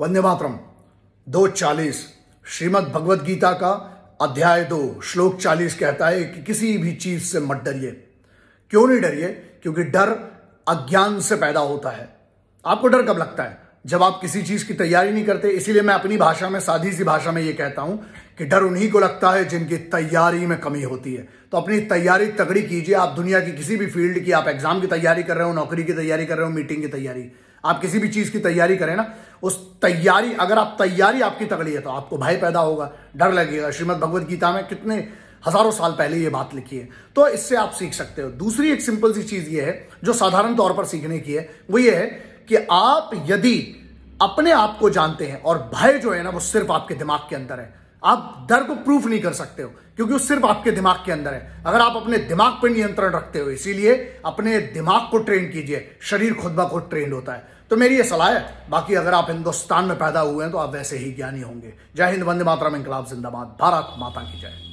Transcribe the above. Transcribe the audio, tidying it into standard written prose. वंदे मातरम 2:40 श्रीमद भगवद गीता का अध्याय 2 श्लोक 40 कहता है कि किसी भी चीज से मत डरिए। क्यों नहीं डरिए? क्योंकि डर अज्ञान से पैदा होता है। आपको डर कब लगता है? जब आप किसी चीज की तैयारी नहीं करते। इसीलिए मैं अपनी भाषा में, सादी सी भाषा में ये कहता हूं कि डर उन्हीं को लगता है जिनकी तैयारी में कमी होती है। तो अपनी तैयारी तगड़ी कीजिए। आप दुनिया की किसी भी फील्ड की, आप एग्जाम की तैयारी कर रहे हो, नौकरी की तैयारी कर रहे हो, मीटिंग की तैयारी, आप किसी भी चीज की तैयारी करें ना, उस तैयारी, अगर आप तैयारी आपकी तगड़ी है तो आपको भय पैदा होगा, डर लगेगा। श्रीमद भगवद गीता में कितने हजारों साल पहले ये बात लिखी है, तो इससे आप सीख सकते हो। दूसरी एक सिंपल सी चीज ये है जो साधारण तौर पर सीखने की है, वो ये है कि आप यदि अपने आप को जानते हैं, और भय जो है ना वो सिर्फ आपके दिमाग के अंदर है, आप डर को प्रूफ नहीं कर सकते हो क्योंकि वो सिर्फ आपके दिमाग के अंदर है। अगर आप अपने दिमाग पर नियंत्रण रखते हो, इसीलिए अपने दिमाग को ट्रेन कीजिए, शरीर खुद ब खुद ट्रेन होता है। तो मेरी ये सलाह है। बाकी अगर आप हिंदुस्तान में पैदा हुए हैं तो आप वैसे ही ज्ञानी होंगे। जय हिंद, वंदे मातरम, इंकलाब जिंदाबाद, भारत माता की जय।